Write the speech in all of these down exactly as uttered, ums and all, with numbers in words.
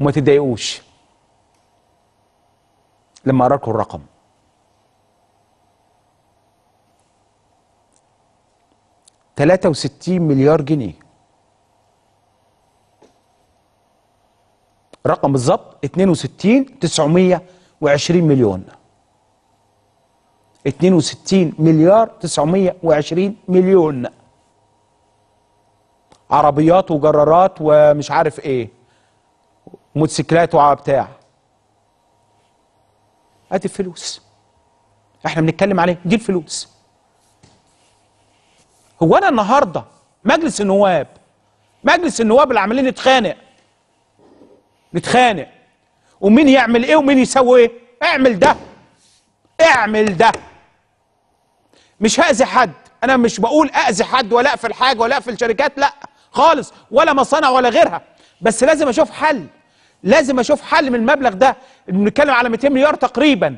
وما تتضايقوش لما اقرا لكم الرقم. ثلاثة وستين مليار جنيه، رقم بالظبط اثنين وستين تسعمية وعشرين مليون، اثنين وستين مليار تسعمية وعشرين مليون، عربيات وجرارات ومش عارف ايه، موتوسيكلات وبتاع. ادي الفلوس احنا بنتكلم عليه، دي الفلوس. هو انا النهارده مجلس النواب، مجلس النواب اللي عمالين نتخانق نتخانق ومين يعمل ايه ومين يسوي ايه، اعمل ده اعمل ده، مش هاذي حد، انا مش بقول اذي حد ولا اقفل حاجه ولا اقفل شركات، لا خالص، ولا مصانع ولا غيرها، بس لازم اشوف حل، لازم اشوف حل من المبلغ ده. بنتكلم على مئتين مليار تقريبا،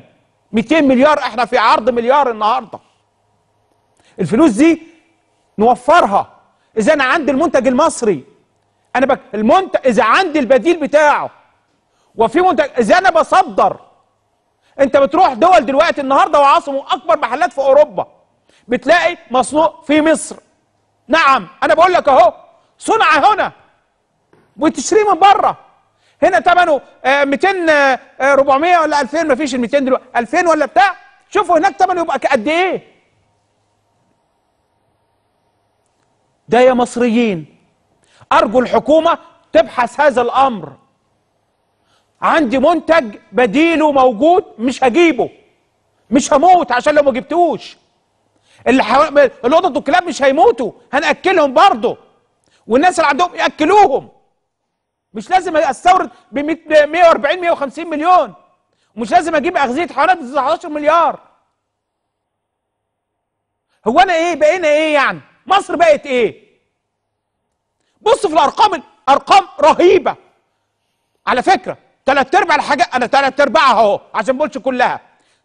مئتين مليار، احنا في عرض مليار النهارده. الفلوس دي نوفرها، اذا انا عندي المنتج المصري، انا بك المنتج، اذا عندي البديل بتاعه وفي منتج، اذا انا بصدر. انت بتروح دول دلوقتي النهارده وعاصم واكبر محلات في اوروبا بتلاقي مصنوع في مصر. نعم انا بقول لك اهو، صنع هنا وتشتريه من بره. هنا ثمنه مئتين أربعمية ولا ألفين، مفيش ال مئتين دلوقتي، ألفين ولا بتاع، شوفوا هناك ثمنه يبقى قد ايه. ده يا مصريين، أرجو الحكومة تبحث هذا الأمر. عندي منتج بديله موجود، مش هجيبه، مش هموت عشان لو ما جبتوش اللي حو... القطط والكلاب مش هيموتوا، هنأكلهم برضه، والناس اللي عندهم يأكلوهم، مش لازم أستورد ب مئة وأربعين مئة وخمسين مليون، مش لازم أجيب أغذية حيوانات ب تسعتاشر مليار. هو أنا إيه؟ بقينا إيه يعني؟ مصر بقت إيه؟ بص في الارقام، ارقام رهيبه على فكره. ثلاث ارباع الحاجات، انا ثلاث ارباعها اهو عشان ما بقولش كلها،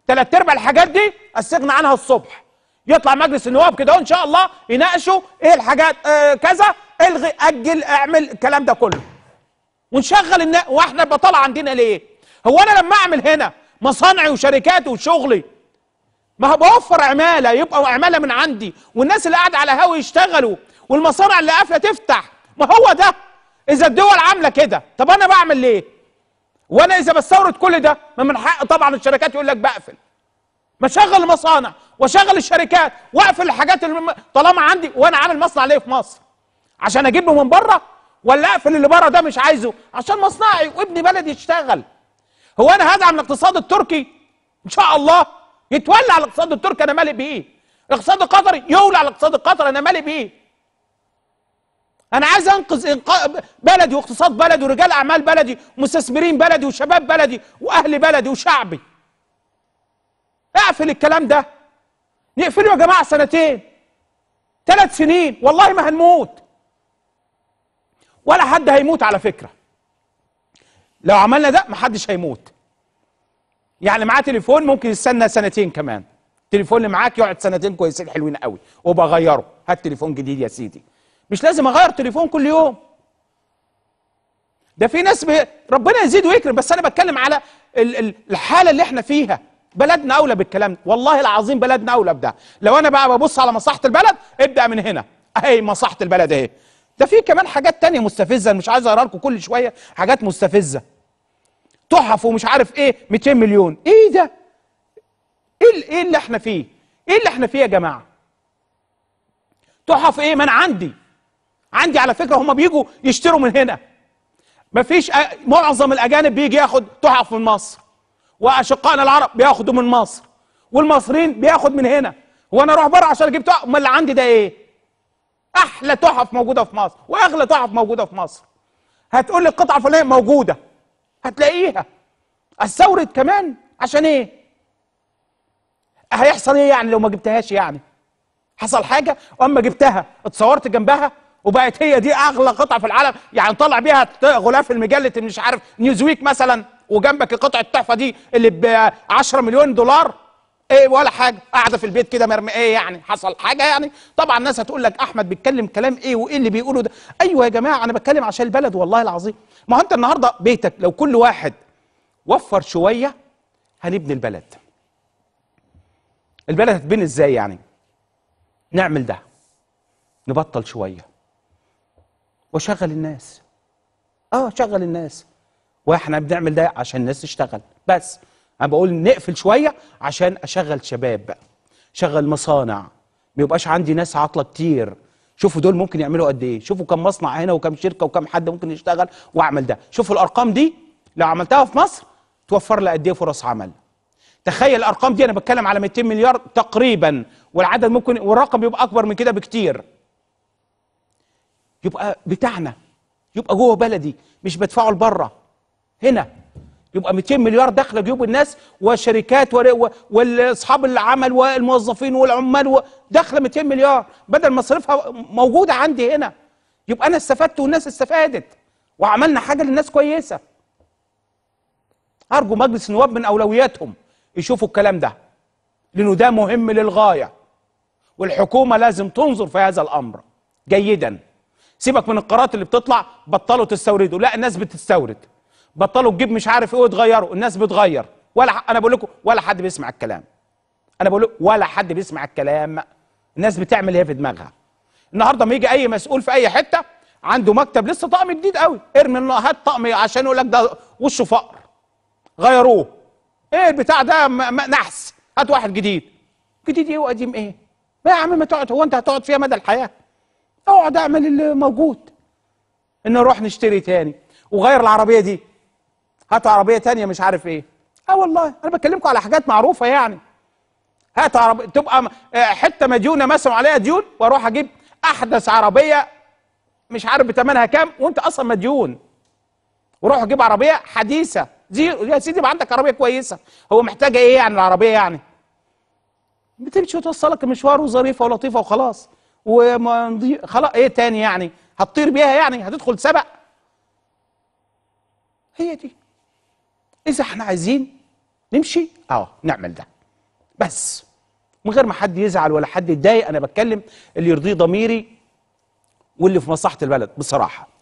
ثلاث ارباع الحاجات دي استغنى عنها الصبح. يطلع مجلس النواب كده ان شاء الله يناقشوا ايه الحاجات، آه كذا، الغي، اجل، اعمل، الكلام ده كله، ونشغل النا... واحنا يبقى طالع عندنا ليه؟ هو انا لما اعمل هنا مصانعي وشركاتي وشغلي، ما هو بوفر عماله، يبقى عماله من عندي، والناس اللي قاعده على هوا يشتغلوا، والمصانع اللي قافله تفتح. ما هو ده اذا الدول عامله كده، طب انا بعمل ليه؟ وانا اذا بستورد كل ده، ما من حق طبعا الشركات يقول لك بقفل، ما اشغل المصانع واشغل الشركات واقفل الحاجات اللي طالما عندي. وانا عامل مصنع ليه في مصر؟ عشان اجيب له من بره، ولا اقفل اللي بره ده مش عايزه عشان مصنعي وابن بلدي يشتغل؟ هو انا هدعم الاقتصاد التركي؟ ان شاء الله يتولع الاقتصاد التركي، انا مالي بيه. الاقتصاد القطري يولع الاقتصاد القطري، انا مالي بيه. أنا عايز أنقذ إنق... بلدي واقتصاد بلدي ورجال أعمال بلدي ومستثمرين بلدي وشباب بلدي وأهل بلدي وشعبي. أقفل الكلام ده، نقفله يا جماعة سنتين ثلاث سنين، والله ما هنموت ولا حد هيموت على فكرة. لو عملنا ده محدش هيموت، يعني معاه تليفون ممكن يستنى سنتين كمان، التليفون اللي معاك يقعد سنتين كويسين حلوين قوي وبغيره، هات تليفون جديد يا سيدي، مش لازم اغير تليفون كل يوم. ده في ناس ب... ربنا يزيد ويكرم، بس انا بتكلم على ال... ال... الحاله اللي احنا فيها. بلدنا اولى بالكلام ده، والله العظيم بلدنا اولى بده. لو انا بقى ببص على مصلحه البلد، ابدا من هنا اهي مصلحه البلد اهي. ده في كمان حاجات تانية مستفزه، مش عايز اقرا لكم كل شويه حاجات مستفزه، تحف ومش عارف ايه، مئتين مليون، ايه ده؟ ايه ايه اللي احنا فيه؟ ايه اللي احنا فيه يا جماعه؟ تحف ايه؟ ما انا عندي عندي على فكره، هم بيجوا يشتروا من هنا، مفيش أ... معظم الاجانب بيجي ياخد تحف من مصر، واشقائنا العرب بياخدوا من مصر، والمصريين بياخد من هنا. وانا اروح بره عشان اجيب تحف؟ ما اللي عندي ده ايه؟ احلى تحف موجوده في مصر، واغلى تحف موجوده في مصر. هتقول لي القطعه الفلانيه موجوده، هتلاقيها، استورد كمان عشان ايه؟ هيحصل ايه يعني لو ما جبتهاش؟ يعني حصل حاجه؟ واما جبتها اتصورت جنبها وبقت هي دي اغلى قطعه في العالم، يعني طلع بيها غلاف المجله مش عارف نيوزويك مثلا، وجنبك قطعه التحفه دي اللي ب عشرة مليون دولار، ايه ولا حاجه، قاعده في البيت كده مرميه، يعني حصل حاجه يعني. طبعا الناس هتقول لك احمد بيتكلم كلام ايه وايه اللي بيقوله ده. ايوه يا جماعه انا بتكلم عشان البلد والله العظيم. ما هو انت النهارده بيتك لو كل واحد وفر شويه هنبني البلد. البلد هتبني ازاي يعني؟ نعمل ده، نبطل شويه وشغل الناس. اه شغل الناس، واحنا بنعمل ده عشان الناس تشتغل بس. انا بقول نقفل شويه عشان اشغل شباب بقى، شغل مصانع، ما يبقاش عندي ناس عاطله كتير. شوفوا دول ممكن يعملوا قد ايه، شوفوا كم مصنع هنا وكم شركه وكم حد ممكن يشتغل واعمل ده. شوفوا الارقام دي لو عملتها في مصر توفر لي قد ايه فرص عمل. تخيل الارقام دي، انا بتكلم على مئتين مليار تقريبا، والعدد ممكن والرقم يبقى اكبر من كده بكتير. يبقى بتاعنا، يبقى جوه بلدي، مش بدفعه لبره. هنا يبقى مئتين مليار داخله جيوب الناس، وشركات واصحاب العمل والموظفين والعمال داخله مئتين مليار بدل مصرفها موجوده عندي هنا. يبقى انا استفدت والناس استفادت وعملنا حاجه للناس كويسه. ارجو مجلس النواب من اولوياتهم يشوفوا الكلام ده، لانه ده مهم للغايه، والحكومه لازم تنظر في هذا الامر جيدا. سيبك من القرارات اللي بتطلع، بطلوا تستوردوا، لا الناس بتستورد. بطلوا تجيب مش عارف ايه وتغيروا، الناس بتغير. ولا انا بقول لكم ولا حد بيسمع الكلام. انا بقول ولا حد بيسمع الكلام، الناس بتعمل هي في دماغها. النهارده ما يجي اي مسؤول في اي حته عنده مكتب لسه طقم جديد قوي، ارمي هات طقم عشان يقول لك ده وشه فقر غيروه. ايه البتاع ده نحس، هات واحد جديد. جديد ايه وقديم ايه؟ ما يا عم ما تقعد، هو انت هتقعد فيها مدى الحياه؟ اقعد اعمل اللي موجود. ان نروح نشتري تاني وغير العربيه دي، هاتوا عربيه تانية مش عارف ايه. اه والله انا بكلمكم على حاجات معروفه يعني. هات عربيه تبقى حته مديونه مثلا عليها ديون، واروح اجيب احدث عربيه مش عارف بتمنها كام وانت اصلا مديون. وروح اجيب عربيه حديثه زيرو. يا سيدي يبقى عندك عربيه كويسه، هو محتاجه ايه يعني العربيه يعني؟ بتمشي وتوصلك المشوار وظريفه ولطيفه وخلاص. وما خلاص ايه تاني يعني؟ هتطير بيها يعني؟ هتدخل سبق؟ هي دي. إذا إحنا عايزين نمشي أه نعمل ده بس، من غير ما حد يزعل ولا حد يتضايق. أنا بتكلم اللي يرضيه ضميري واللي في مصلحة البلد بصراحة.